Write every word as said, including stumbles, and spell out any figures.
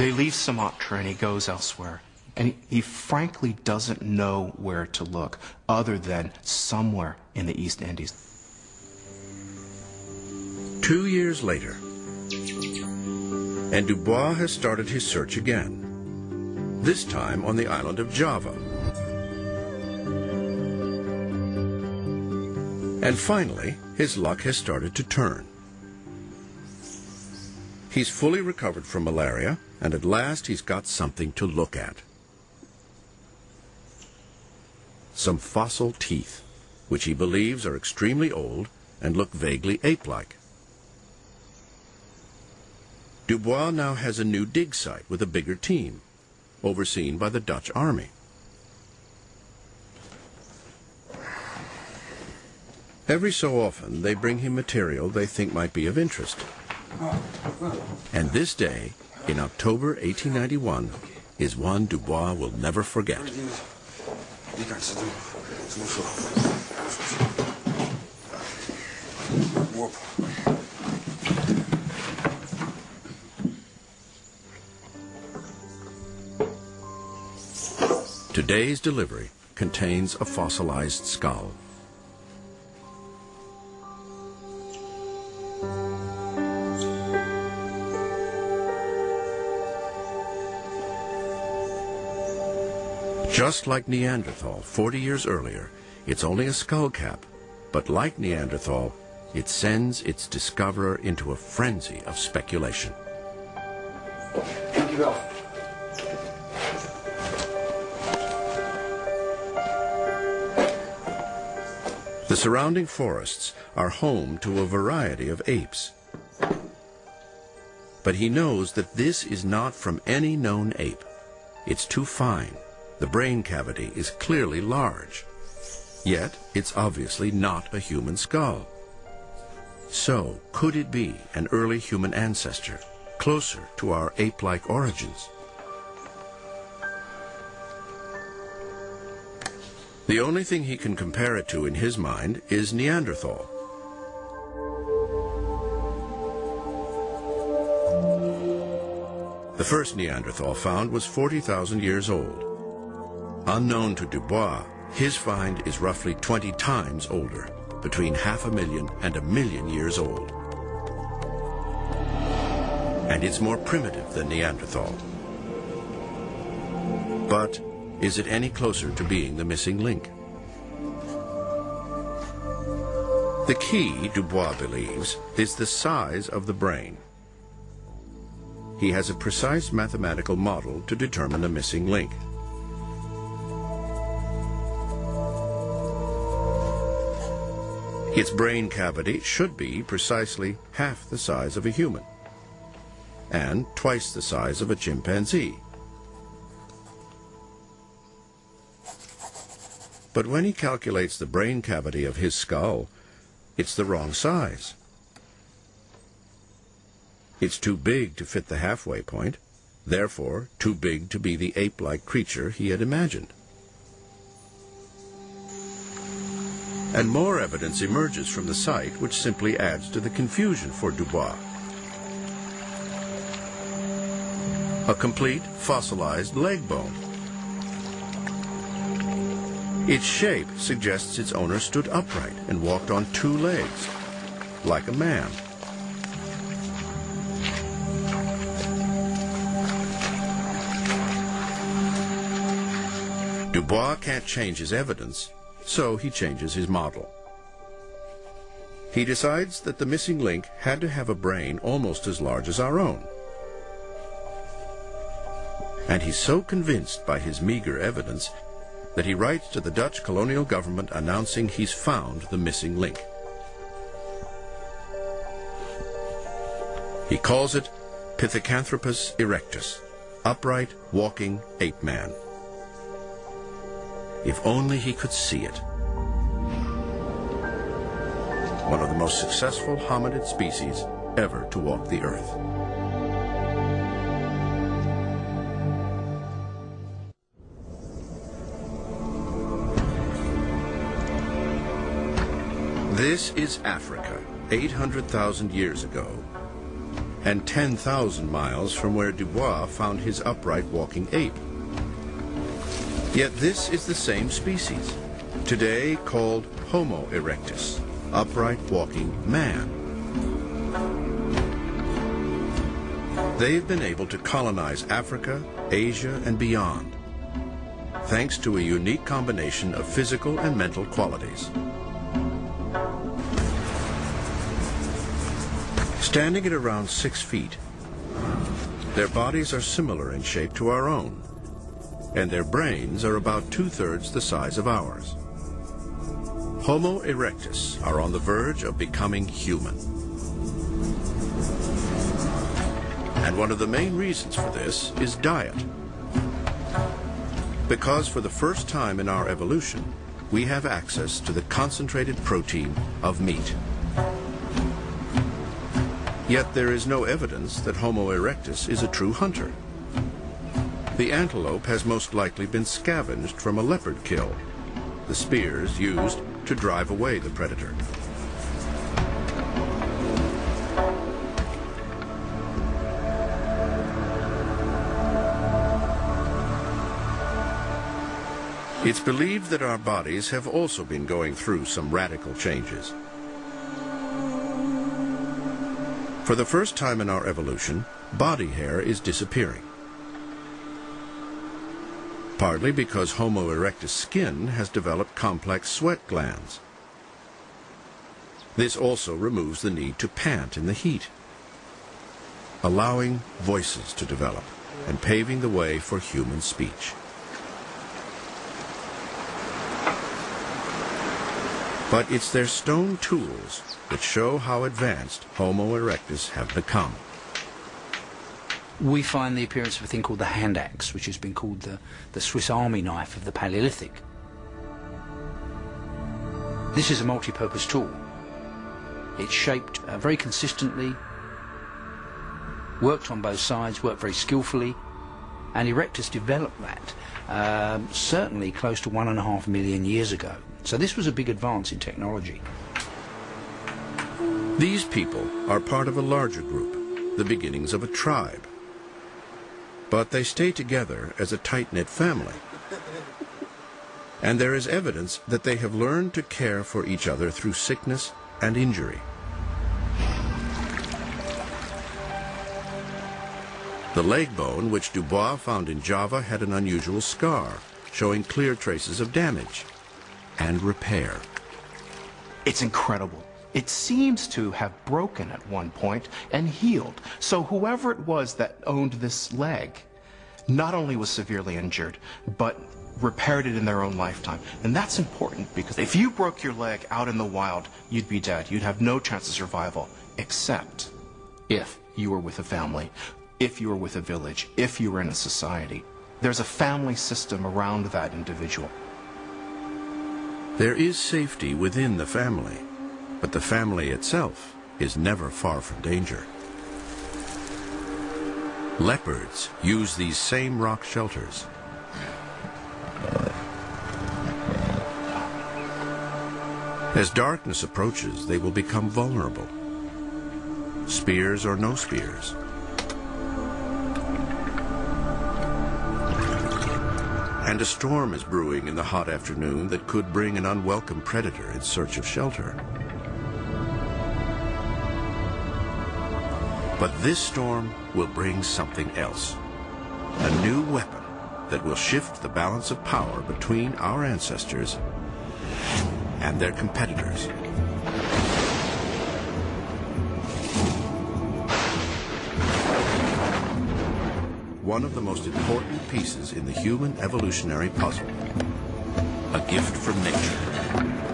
They leave Sumatra and he goes elsewhere. And he, he frankly doesn't know where to look, other than somewhere in the East Indies. Two years later, and Dubois has started his search again, this time on the island of Java. And finally, his luck has started to turn. He's fully recovered from malaria, and at last he's got something to look at. Some fossil teeth, which he believes are extremely old and look vaguely ape-like. Dubois now has a new dig site with a bigger team, overseen by the Dutch army. Every so often, they bring him material they think might be of interest. And this day, in October eighteen ninety-one, is one Dubois will never forget. Today's delivery contains a fossilized skull. Just like Neanderthal forty years earlier, it's only a skull cap, but like Neanderthal, it sends its discoverer into a frenzy of speculation. The surrounding forests are home to a variety of apes, but he knows that this is not from any known ape. It's too fine. The brain cavity is clearly large, yet it's obviously not a human skull. So, could it be an early human ancestor, closer to our ape-like origins? The only thing he can compare it to in his mind is Neanderthal. The first Neanderthal found was forty thousand years old. Unknown to Dubois, his find is roughly twenty times older, between half a million and a million years old. And it's more primitive than Neanderthal. But is it any closer to being the missing link? The key, Dubois believes, is the size of the brain. He has a precise mathematical model to determine the missing link. Its brain cavity should be precisely half the size of a human and twice the size of a chimpanzee. But when he calculates the brain cavity of his skull, it's the wrong size. It's too big to fit the halfway point, therefore too big to be the ape-like creature he had imagined. And more evidence emerges from the site, which simply adds to the confusion for Dubois. A complete fossilized leg bone. Its shape suggests its owner stood upright and walked on two legs, like a man. Dubois can't change his evidence, so he changes his model. He decides that the missing link had to have a brain almost as large as our own. And he's so convinced by his meager evidence that he writes to the Dutch colonial government announcing he's found the missing link. He calls it Pithecanthropus erectus, upright, walking ape man. If only he could see it. One of the most successful hominid species ever to walk the earth. This is Africa, eight hundred thousand years ago, and ten thousand miles from where Dubois found his upright walking ape. Yet this is the same species, today called Homo erectus, upright walking man. They've been able to colonize Africa, Asia, and beyond, thanks to a unique combination of physical and mental qualities. Standing at around six feet, their bodies are similar in shape to our own, and their brains are about two-thirds the size of ours. Homo erectus are on the verge of becoming human. And one of the main reasons for this is diet. Because for the first time in our evolution, we have access to the concentrated protein of meat. Yet there is no evidence that Homo erectus is a true hunter. The antelope has most likely been scavenged from a leopard kill, the spears used to drive away the predator. It's believed that our bodies have also been going through some radical changes. For the first time in our evolution, body hair is disappearing. Partly because Homo erectus skin has developed complex sweat glands. This also removes the need to pant in the heat, allowing voices to develop and paving the way for human speech. But it's their stone tools that show how advanced Homo erectus have become. We find the appearance of a thing called the hand axe, which has been called the, the Swiss Army knife of the Paleolithic. This is a multi-purpose tool. It's shaped uh, very consistently, worked on both sides, worked very skillfully, and erectus developed that uh, certainly close to one and a half million years ago. So this was a big advance in technology. These people are part of a larger group, the beginnings of a tribe. But they stay together as a tight-knit family. And there is evidence that they have learned to care for each other through sickness and injury. The leg bone which Dubois found in Java had an unusual scar, showing clear traces of damage and repair. It's incredible. It seems to have broken at one point and healed. So whoever it was that owned this leg not only was severely injured, but repaired it in their own lifetime. And that's important, because if you broke your leg out in the wild, you'd be dead. You'd have no chance of survival, except if you were with a family, if you were with a village, if you were in a society. There's a family system around that individual. There is safety within the family, but the family itself is never far from danger. Leopards use these same rock shelters. As darkness approaches, they will become vulnerable. Spears or no spears. And a storm is brewing in the hot afternoon that could bring an unwelcome predator in search of shelter. But this storm will bring something else, a new weapon that will shift the balance of power between our ancestors and their competitors. One of the most important pieces in the human evolutionary puzzle, a gift from nature.